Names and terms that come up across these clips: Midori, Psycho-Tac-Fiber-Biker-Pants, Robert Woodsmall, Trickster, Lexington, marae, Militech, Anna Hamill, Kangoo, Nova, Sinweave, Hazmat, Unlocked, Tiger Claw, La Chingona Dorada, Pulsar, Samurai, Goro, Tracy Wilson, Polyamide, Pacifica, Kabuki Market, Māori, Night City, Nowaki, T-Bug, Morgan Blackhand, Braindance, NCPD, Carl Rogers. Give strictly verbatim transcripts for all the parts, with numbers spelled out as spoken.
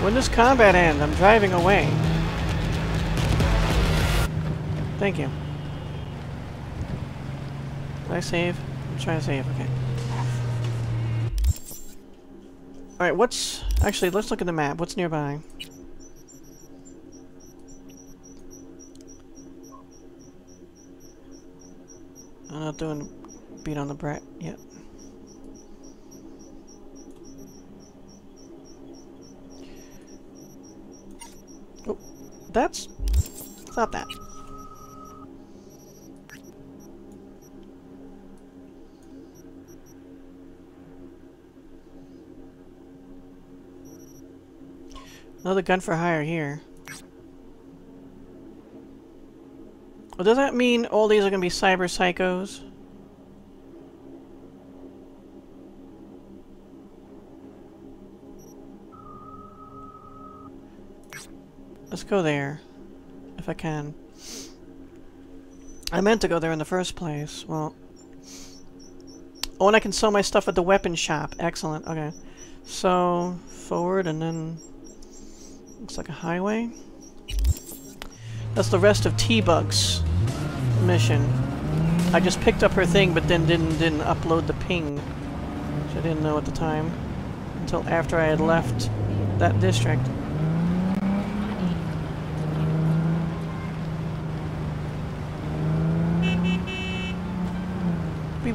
When does combat end? I'm driving away. Thank you. Did I save? I'm trying to save, okay. Alright, what's... Actually, let's look at the map. What's nearby? I'm not doing beat on the brat yet. Oh, that's... It's not that. Another gun for hire here. Well, does that mean all these are going to be cyber psychos? Let's go there, if I can. I meant to go there in the first place. Well, oh, and I can sell my stuff at the weapon shop. Excellent. Okay, so forward and then. Looks like a highway. That's the rest of T-Bug's mission. I just picked up her thing, but then didn't didn't upload the ping, which I didn't know at the time until after I had left that district. Beep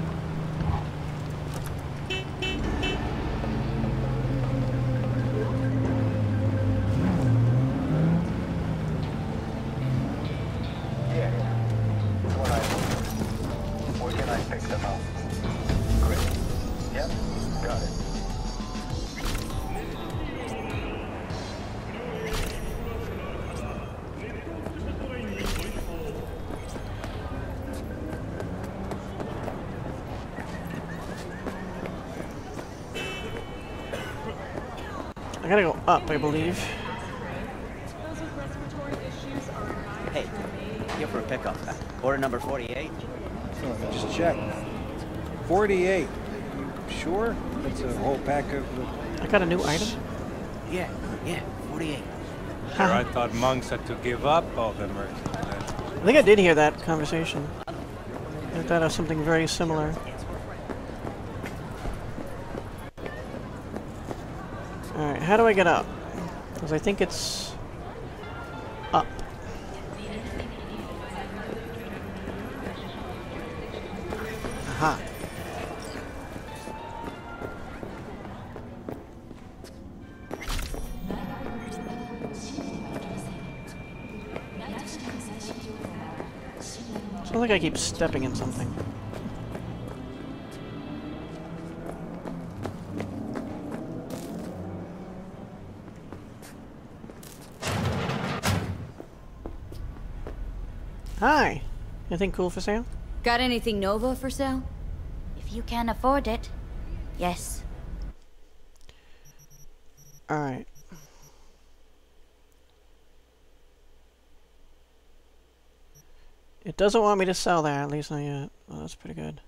I gotta go up, I believe. Hey, here for a pickup. Order number forty-eight. Oh, just check. forty-eight. Sure? That's a whole pack of... I got a new item? Yeah, yeah, forty-eight. Sure, I thought monks had to give up all the merch. I think I did hear that conversation. I thought of something very similar. Alright, how do I get up? Because I think it's... up. Aha. I feel like I keep stepping in something. Hi! Anything cool for sale? Got anything Nova for sale? If you can afford it, yes. Alright. It doesn't want me to sell that, at least not yet. Well, that's pretty good.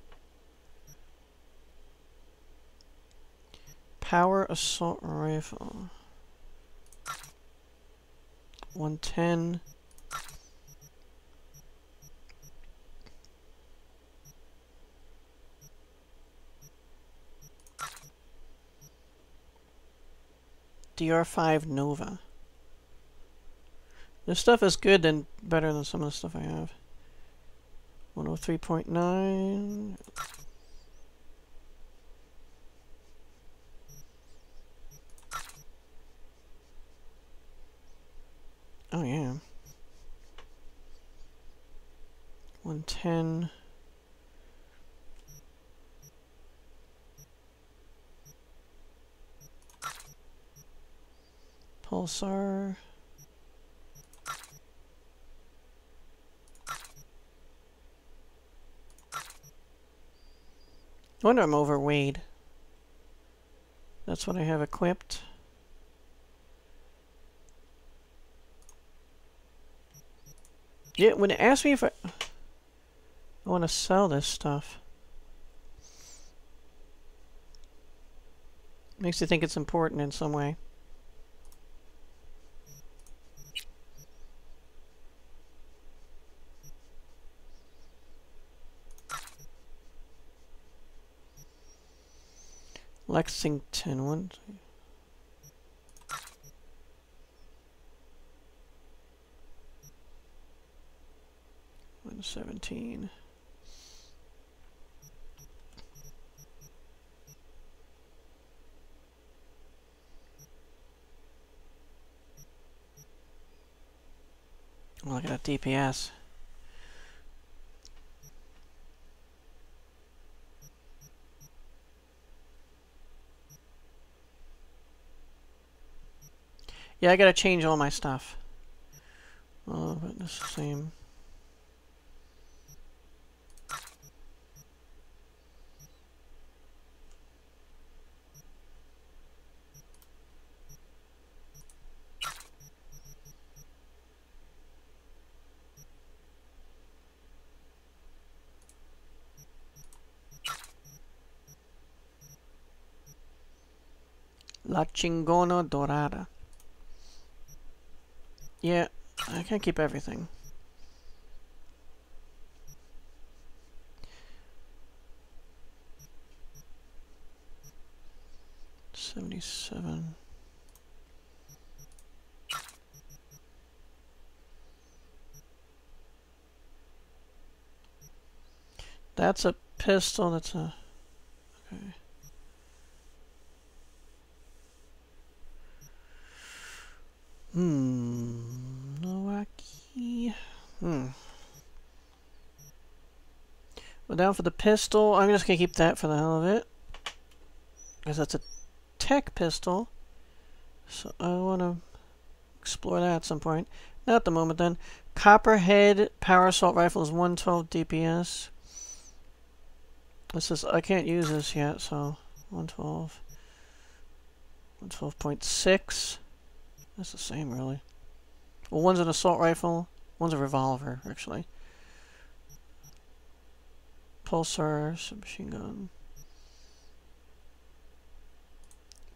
Power assault rifle. one ten. D R five Nova. This stuff is good and better than some of the stuff I have. one oh three point nine. Oh yeah. one ten. Pulsar. No wonder I'm overweight. That's what I have equipped. Yeah, when it asked me if I, I want to sell this stuff, makes you think it's important in some way. Lexington one. one seventeen. Look at that D P S. Yeah, I gotta change all my stuff. Oh, but it's the same. La Chingona Dorada. Yeah, I can't keep everything. Seventy-seven. That's a pistol, that's a okay. Hmm. Nowaki. Hmm. We're down for the pistol. I'm just gonna keep that for the hell of it, because that's a tech pistol. So I want to explore that at some point. Not at the moment, then. Copperhead power assault rifle is one twelve D P S. This is I can't use this yet, so one twelve. one twelve point six. That's the same, really. Well, one's an assault rifle, one's a revolver, actually. Pulsar, submachine gun.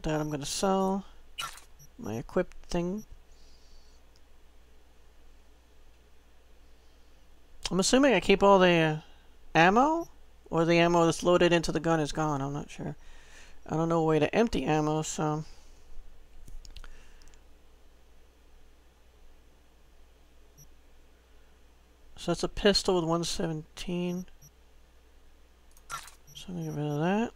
That I'm gonna sell. My equipped thing. I'm assuming I keep all the uh, ammo? Or the ammo that's loaded into the gun is gone, I'm not sure. I don't know a way to empty ammo, so... So that's a pistol with one seventeen. So I'm gonna get rid of that.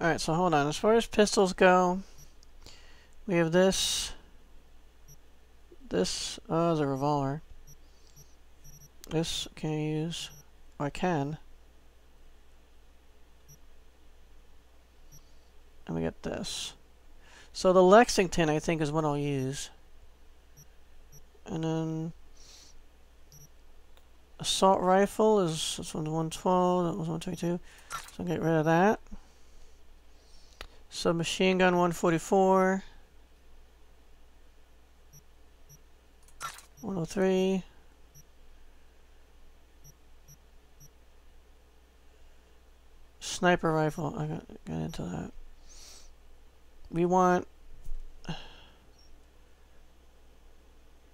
Alright, so hold on. As far as pistols go, we have this. This uh, is a revolver. This can I use? I can. And we get this. So the Lexington, I think, is what I'll use. And then assault rifle is this one's one twelve. That was one twenty-two. So I'll get rid of that. Submachine gun one forty-four. one oh three. Sniper rifle. I got, got into that. We want...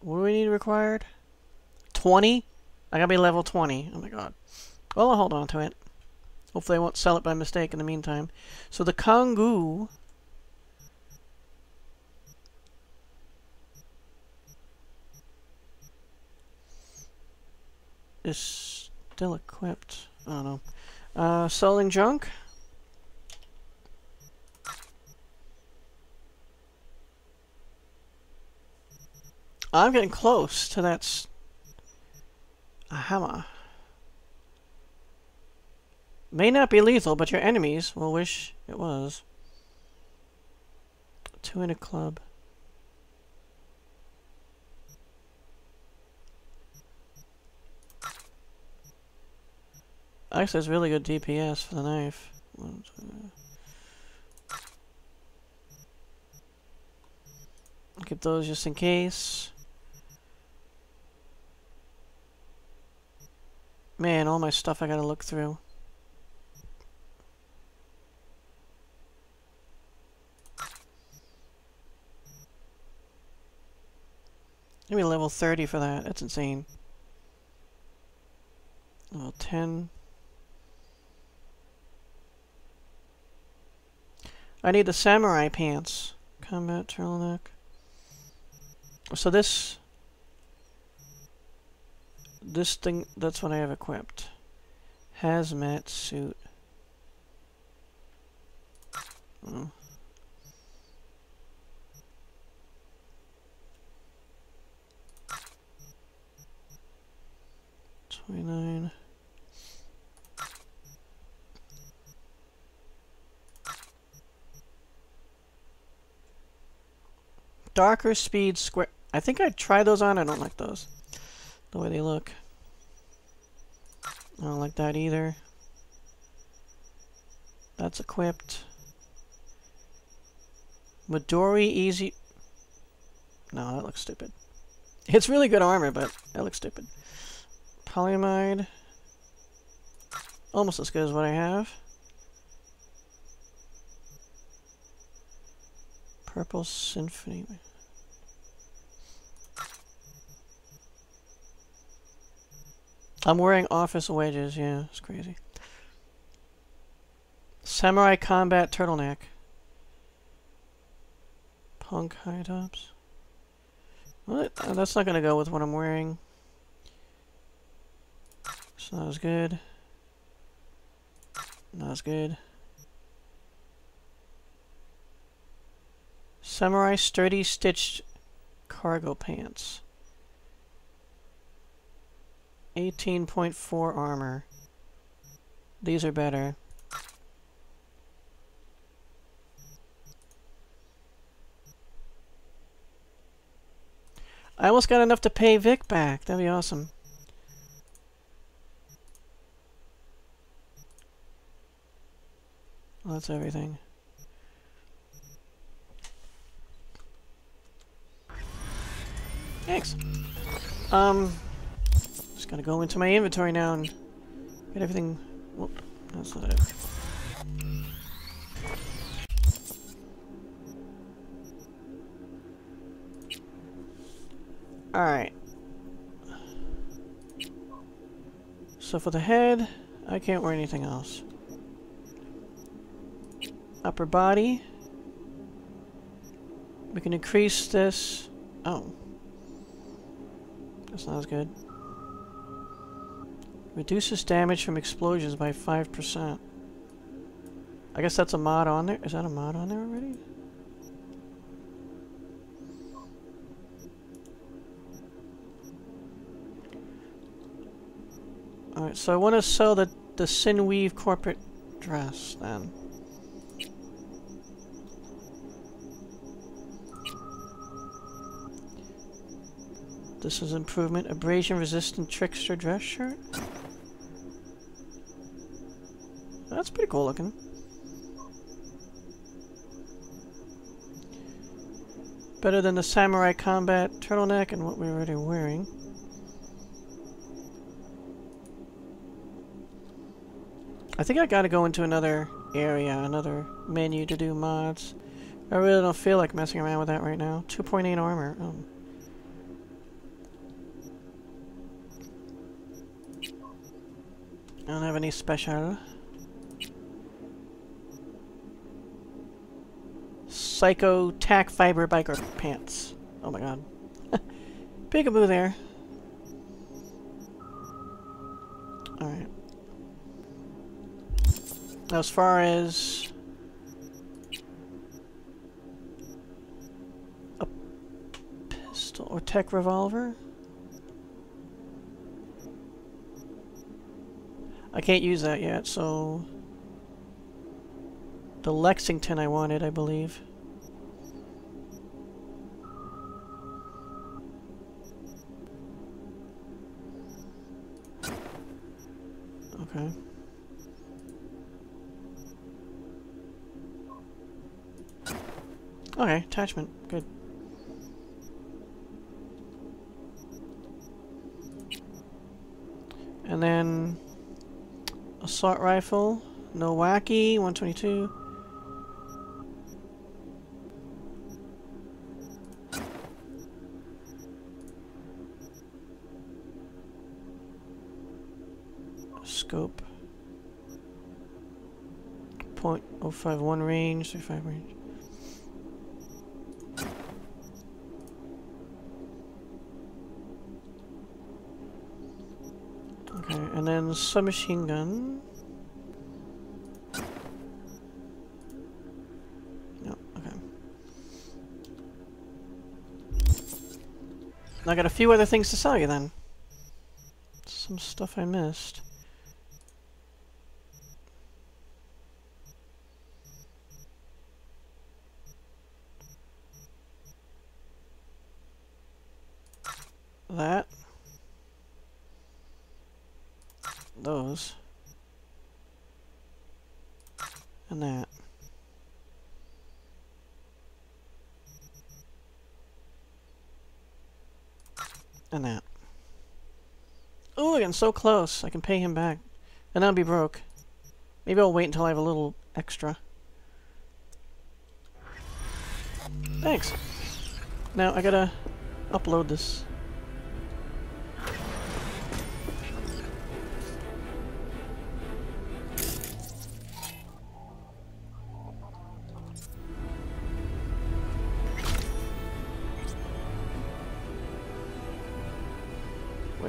What do we need required? twenty? I gotta be level twenty. Oh my god. Well, I'll hold on to it. Hopefully I won't sell it by mistake in the meantime. So the Kangoo... is still equipped. I don't know. Uh, selling junk. I'm getting close to that. A hammer. May not be lethal, but your enemies will wish it was. Two in a club. Actually, it's really good D P S for the knife. Keep those just in case. Man, all my stuff I gotta look through. Maybe level thirty for that. That's insane. Level ten. I need the samurai pants. Combat turtleneck. So this... This thing, that's what I have equipped. Hazmat suit. Oh. twenty-nine. Darker speed square. I think I tried those on. I don't like those. The way they look. I don't like that either. That's equipped. Midori easy. No, that looks stupid. It's really good armor, but that looks stupid. Polyamide. Almost as good as what I have. Purple Symphony. I'm wearing office wedges, yeah, it's crazy. Samurai combat turtleneck. Punk high tops. What? Oh, that's not gonna go with what I'm wearing. So that was good. That was good. Samurai sturdy stitched cargo pants. eighteen point four armor. These are better. I almost got enough to pay Vic back. That'd be awesome. Well, that's everything. Thanks. Um, just gotta go into my inventory now and get everything. Whoop, that's not it. Alright. So for the head, I can't wear anything else. Upper body. We can increase this. Oh. That's not as good. Reduces damage from explosions by five percent. I guess that's a mod on there. Is that a mod on there already? Alright, so I want to sell the, the Sinweave corporate dress then. This is improvement. Abrasion-resistant Trickster dress shirt. That's pretty cool looking. Better than the Samurai Combat turtleneck and what we were already wearing. I think I gotta go into another area, another menu to do mods. I really don't feel like messing around with that right now. two point eight armor. Oh. I don't have any special. Psycho-Tac-Fiber-Biker-Pants. Oh my god. Peekaboo there. Alright. As far as... a pistol or tech revolver? I can't use that yet, so... The Lexington I wanted, I believe. Okay. Okay, attachment. Good. And then... assault rifle, no wacky, one twenty-two. scope. point oh five one range, thirty-five range. Okay, and then submachine gun. No, okay. I got a few other things to sell you then. Some stuff I missed. That. Those. And that. And that. Ooh, I'm so close. I can pay him back. And I'll be broke. Maybe I'll wait until I have a little extra. Thanks. Now I gotta upload this.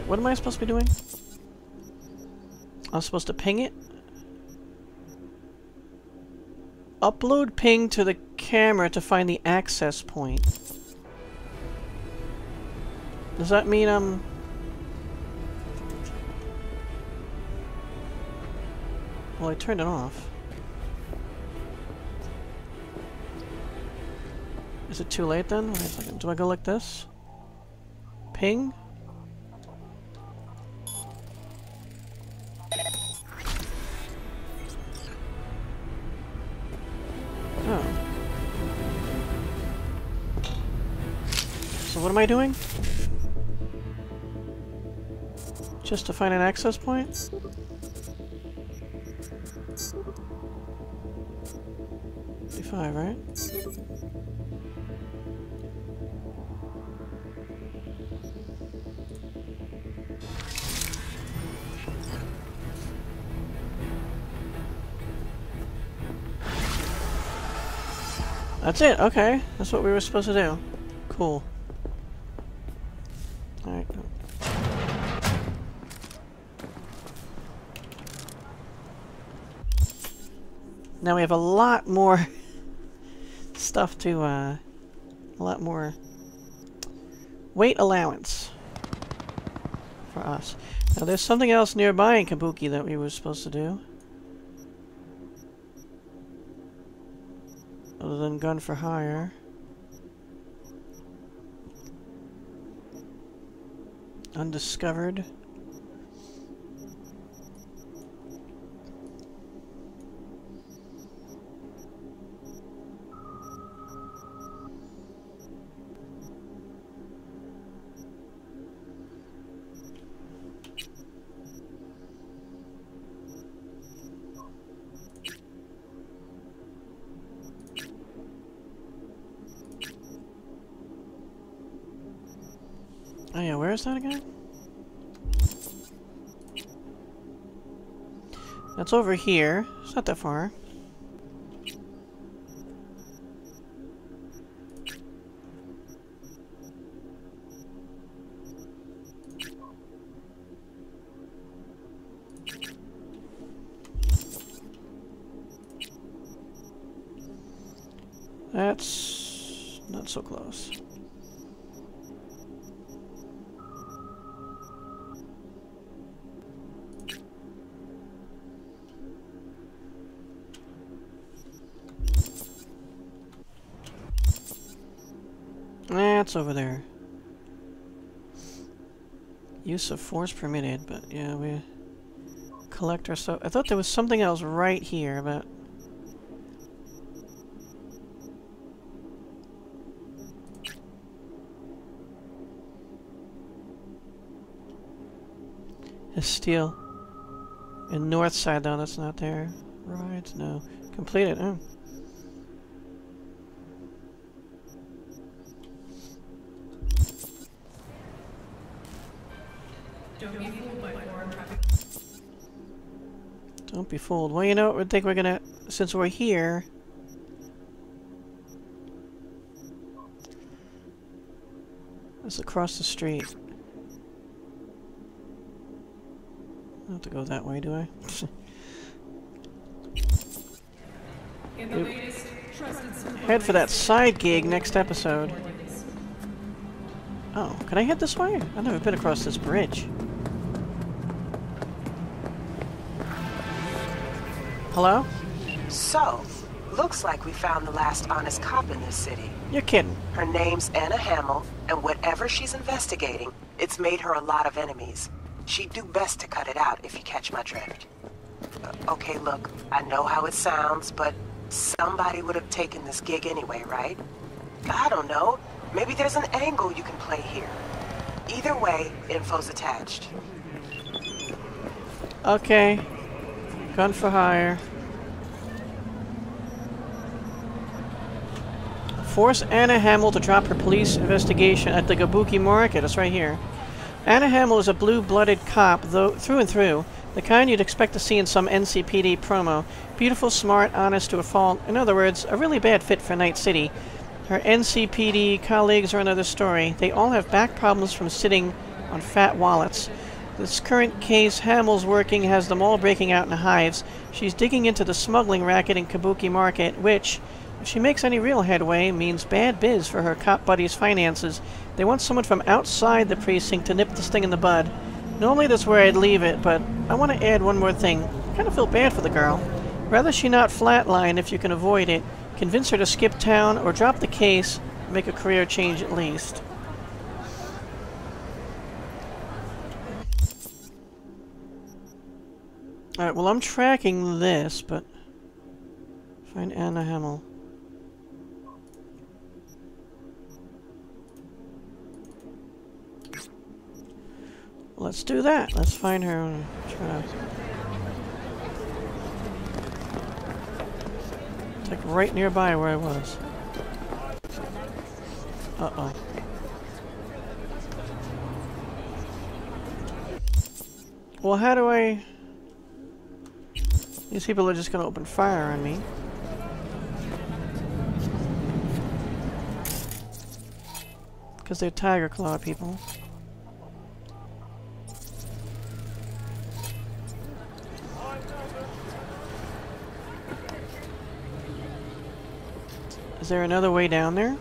What am I supposed to be doing? I'm supposed to ping it? Upload ping to the camera to find the access point. Does that mean I'm... Well, I turned it off. Is it too late then? Wait a second. Do I go like this? Ping? What am I doing? Just to find an access point? fifty-five, right? That's it, okay. That's what we were supposed to do. Cool. Alright. Now we have a lot more stuff to, uh, a lot more weight allowance for us. Now there's something else nearby in Kabuki that we were supposed to do. Other than gun for hire. Undiscovered. Oh yeah, where is that again? That's over here. It's not that far. That's not so close. That's over there. Use of force permitted, but yeah, we collect our stuff. I thought there was something else right here, but it's steel. And north side though, that's not there. Right? No. Complete it. Oh. Don't be fooled. Well, you know, I think we're gonna, since we're here... It's across the street. I don't have to go that way, do I? In the latest, head for that side gig next episode. Oh, can I head this way? I've never been across this bridge. Hello? So, looks like we found the last honest cop in this city. You're kidding. Her name's Anna Hamill, and whatever she's investigating, it's made her a lot of enemies. She'd do best to cut it out if you catch my drift. Uh, okay, look, I know how it sounds, but somebody would have taken this gig anyway, right? I don't know. Maybe there's an angle you can play here. Either way, info's attached. Okay. Gun for hire. Force Anna Hamill to drop her police investigation at the Kabuki Market. It's right here. Anna Hamill is a blue-blooded cop, though through and through, the kind you'd expect to see in some N C P D promo. Beautiful, smart, honest to a fault. In other words, a really bad fit for Night City. Her N C P D colleagues are another story. They all have back problems from sitting on fat wallets. This current case Hamill's working has them all breaking out in hives. She's digging into the smuggling racket in Kabuki Market, which... if she makes any real headway, means bad biz for her cop buddy's finances. They want someone from outside the precinct to nip this thing in the bud. Normally that's where I'd leave it, but I want to add one more thing. I kind of feel bad for the girl. Rather she not flatline if you can avoid it. Convince her to skip town or drop the case, make a career change at least. Alright, well I'm tracking this, but... find Anna Hamill. Let's do that. Let's find her and try to... it's like right nearby where I was. Uh-oh. Well, how do I... these people are just gonna open fire on me. Because they're Tiger Claw people. Is there another way down there?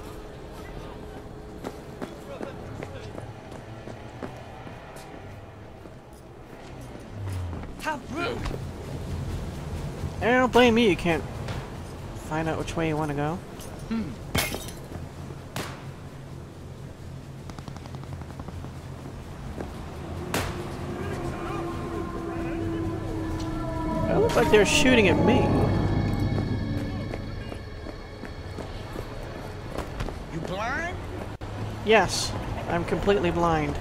How rude. I don't blame me, you can't find out which way you want to go. Hmm. It looks like they're shooting at me. Yes, I'm completely blind.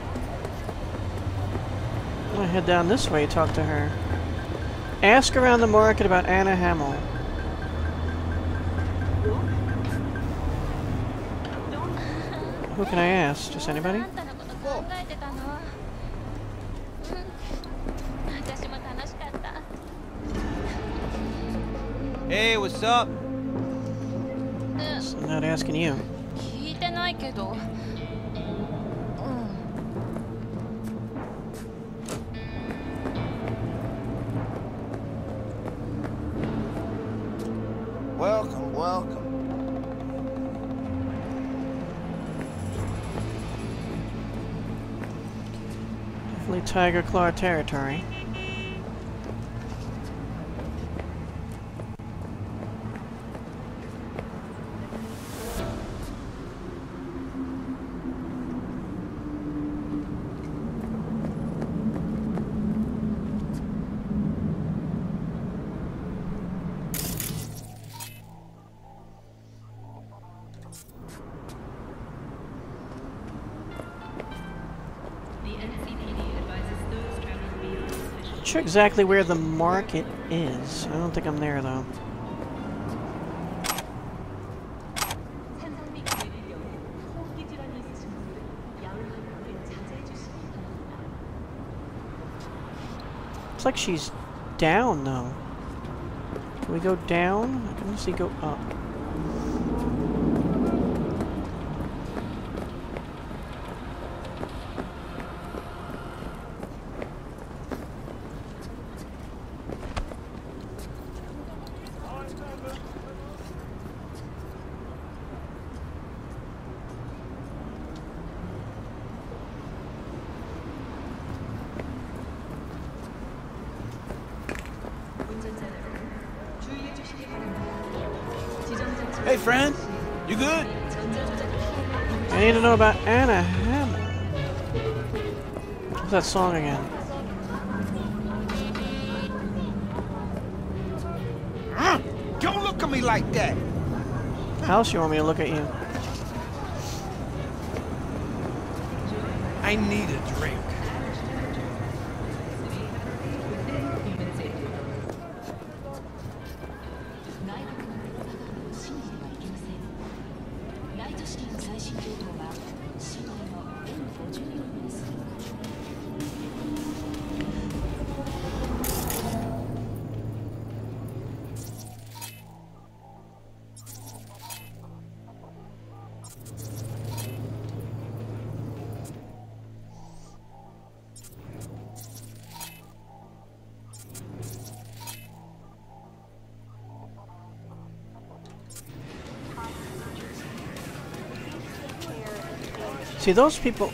I'm gonna head down this way, talk to her. Ask around the market about Anna Hamill. Who can I ask? Just anybody? Hey, what's up? So I'm not asking you. Welcome, welcome. Definitely Tiger Claw territory. Sure exactly where the market is. I don't think I'm there though. It's like she's down, though. Can we go down? I can see go up. About Anna Hamill. What's that song again? Uh, don't look at me like that. How else you want me to look at you? I need a drink. See, those people...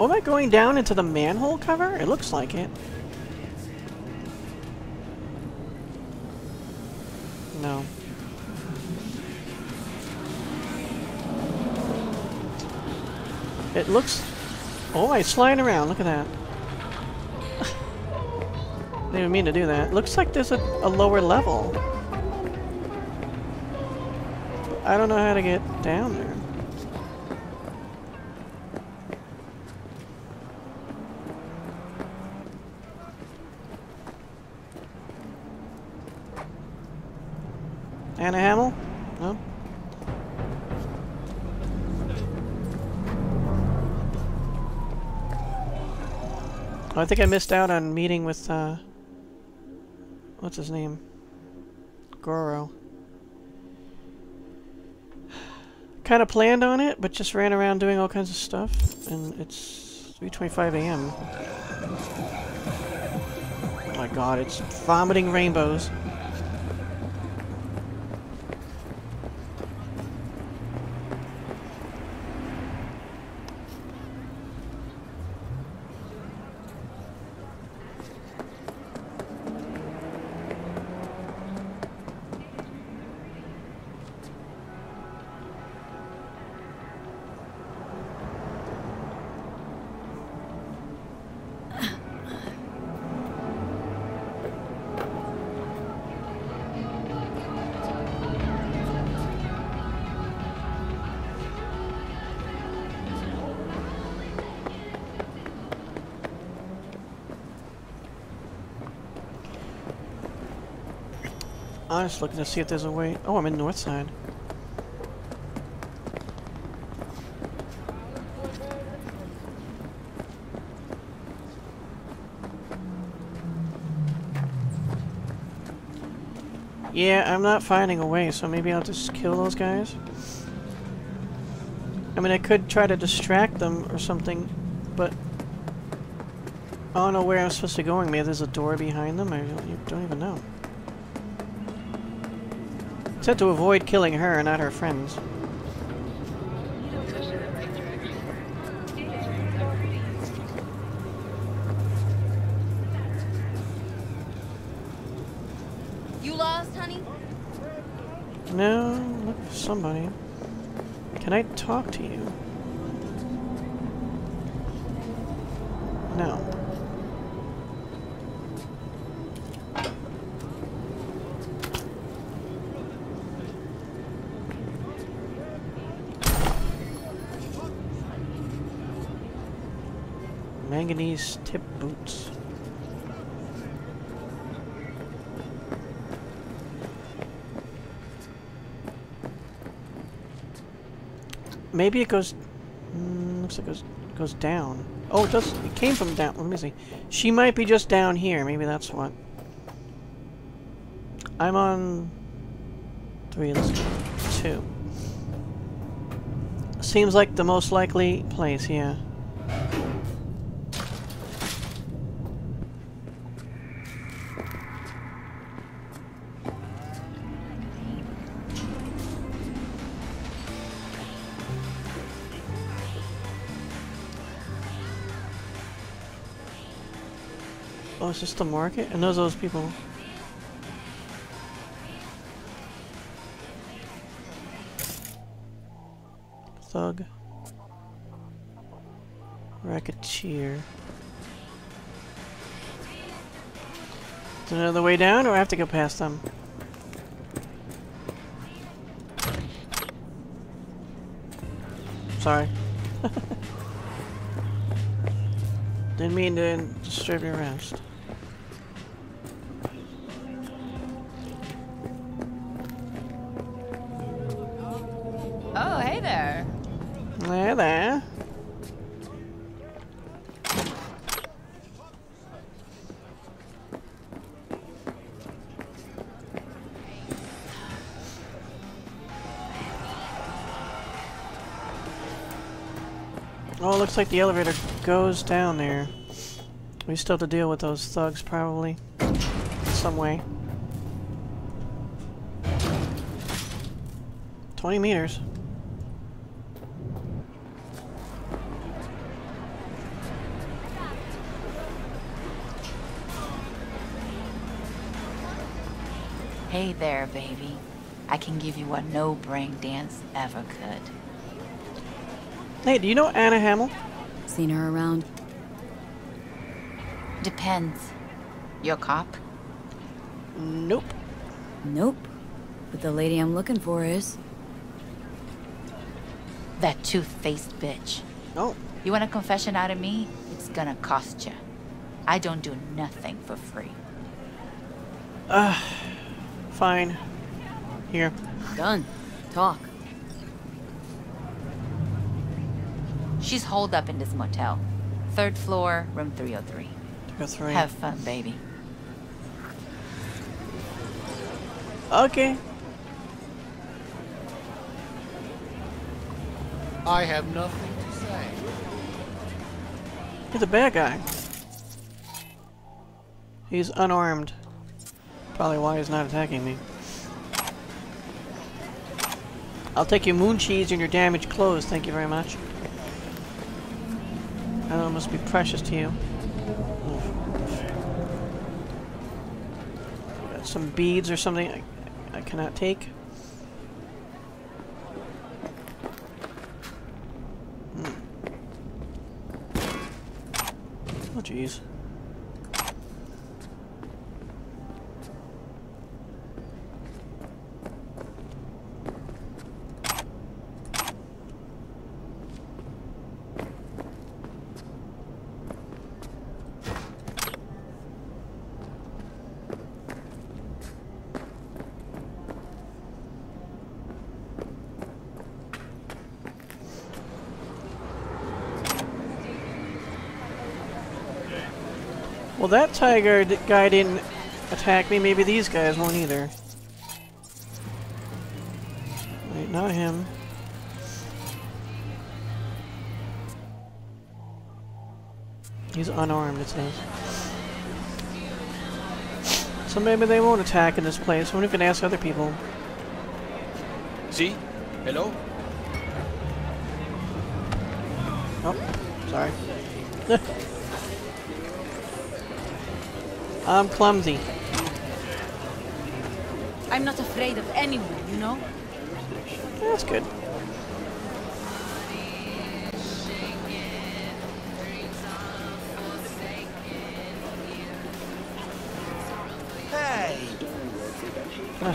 Am I going down into the manhole cover? It looks like it. No. It looks... Oh, it's sliding around. Look at that. Didn't even mean to do that. Looks like there's a, a lower level. I don't know how to get down there. Anna Hamill? No? Oh, I think I missed out on meeting with, uh... what's his name? Goro. Kind of planned on it, but just ran around doing all kinds of stuff, and it's three twenty-five a m Oh my god, it's vomiting rainbows. I'm just looking to see if there's a way. Oh, I'm in north side. Yeah, I'm not finding a way, so maybe I'll just kill those guys. I mean, I could try to distract them or something, but I don't know where I'm supposed to be going. Maybe there's a door behind them. I don't even know. Said to avoid killing her, not her friends. You lost, honey? No, look for somebody. Can I talk to you? No. Manganese tip boots. Maybe it goes. Mm, looks like it goes, it goes down. Oh, it does. It came from down. Let me see. She might be just down here. Maybe that's what. I'm on three. Let's two. Seems like the most likely place. Yeah. Oh, it's just the market? And those those people. Thug. Racketeer. Is there another way down, or I have to go past them? Sorry. Didn't mean to disturb your rest. There. Oh, it looks like the elevator goes down there. We still have to deal with those thugs, probably, in some way. twenty meters. Hey there, baby. I can give you what no Braindance ever could. Hey, do you know Anna Hamill? Seen her around? Depends. You're a cop? Nope. Nope. But the lady I'm looking for is. That tooth-faced bitch. Oh. You want a confession out of me? It's gonna cost you. I don't do nothing for free. Ugh. Fine. Here. Done. Talk. She's holed up in this motel. Third floor, room three oh three. three oh three. Have fun, baby. Okay. I have nothing to say. He's a bad guy. He's unarmed. Probably why he's not attacking me. I'll take your moon cheese and your damaged clothes, thank you very much. That must be precious to you. Got some beads or something I, I cannot take. Mm. Oh jeez. Well, that tiger d guy didn't attack me. Maybe these guys won't either. Wait, not him. He's unarmed, it says. So maybe they won't attack in this place. I wonder if we can ask other people. See? Hello? Oh, sorry. I'm clumsy. I'm not afraid of anyone, you know? Yeah, that's good. Hey! Uh.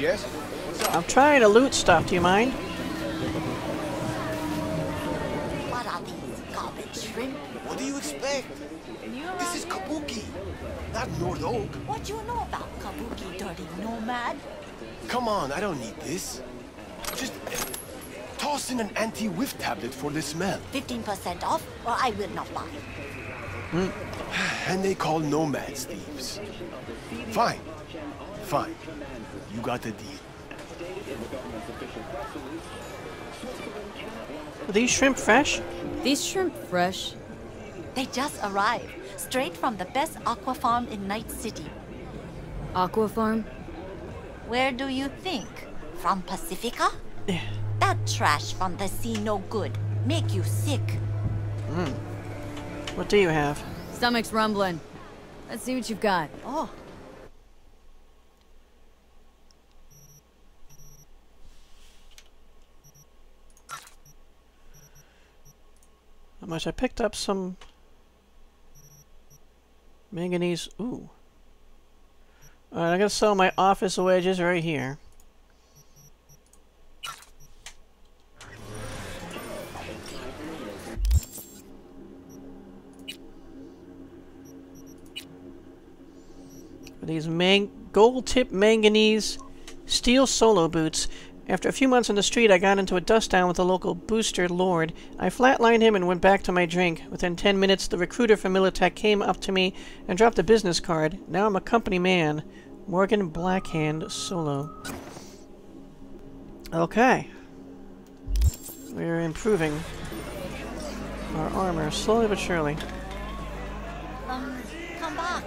Yes? What's up? I'm trying to loot stuff, do you mind? What are these garbage shrimp? What do you expect? This is Kabuki, not your dog. What do you know about Kabuki, dirty nomad? Come on, I don't need this. Just uh, talk. toss in an anti-whiff tablet for the smell. fifteen percent off, or I will not buy. Mm. And they call nomads thieves. Fine. Fine. You got the deal. Are these shrimp fresh? These shrimp fresh? They just arrived. Straight from the best aqua farm in Night City. Aqua farm? Where do you think? From Pacifica? Yeah. That trash from the sea no good. Make you sick. Mm. What do you have? Stomach's rumbling. Let's see what you've got. Oh. How much? I picked up some manganese. Ooh. Alright, I'm gonna sell my office wedges right here. These man gold-tip manganese steel solo boots. After a few months on the street, I got into a dust-down with a local booster lord. I flatlined him and went back to my drink. Within ten minutes, the recruiter from Militech came up to me and dropped a business card. Now I'm a company man. Morgan Blackhand solo. Okay. We're improving our armor, slowly but surely. Um, come back,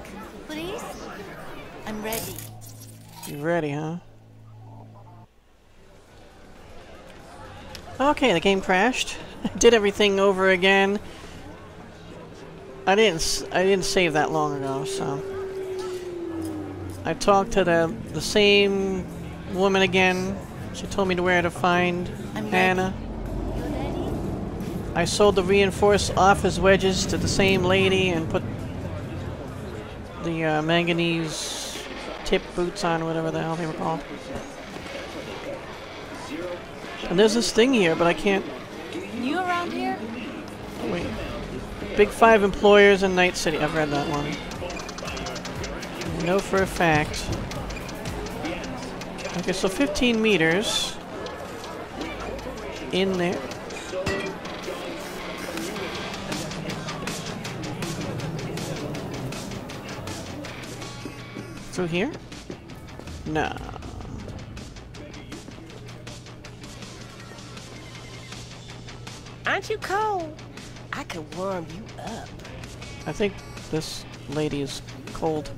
please. I'm ready. You ready, huh? Okay, the game crashed. I did everything over again. I didn't. I didn't save that long ago, so I talked to the the same woman again. She told me to where to find Anna. I sold the reinforced office wedges to the same lady and put the uh, manganese tip boots on, whatever the hell they were called. And there's this thing here, but I can't. You around here? Oh, wait. Big five employers in Night City. I've read that one. I know for a fact. Okay, so fifteen meters in there. Through here? No. Aren't you cold? I could warm you up. I think this lady is cold.